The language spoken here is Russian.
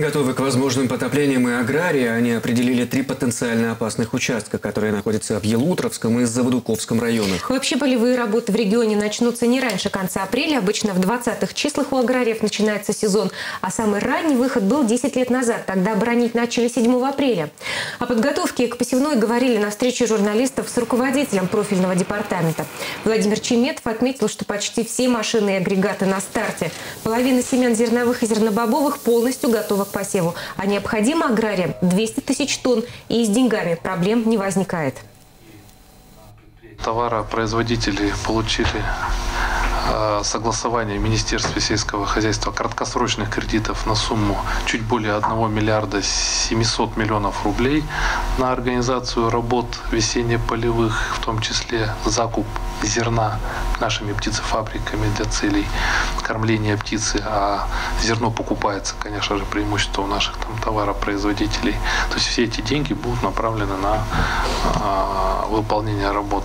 Готовы к возможным потоплениям и аграрии, они определили 3 потенциально опасных участка, которые находятся в Елутровском и Заводуковском районах. Вообще полевые работы в регионе начнутся не раньше конца апреля. Обычно в 20-х числах у аграриев начинается сезон. А самый ранний выход был 10 лет назад. Тогда бронить начали 7 апреля. О подготовке к посевной говорили на встрече журналистов с руководителем профильного департамента. Владимир Чейметов отметил, что почти все машины и агрегаты на старте. Половина семян зерновых и зернобобовых полностью готова к посеву, а необходимо аграриям 200 тысяч тонн, и с деньгами проблем не возникает. Товаропроизводители получили согласование Министерства сельского хозяйства краткосрочных кредитов на сумму чуть более 1 миллиарда 700 миллионов рублей на организацию работ весенне-полевых, в том числе закуп зерна нашими птицефабриками для целей кормления птицы, а зерно покупается, конечно же, преимущество у наших товаропроизводителей. То есть все эти деньги будут направлены на выполнение работ.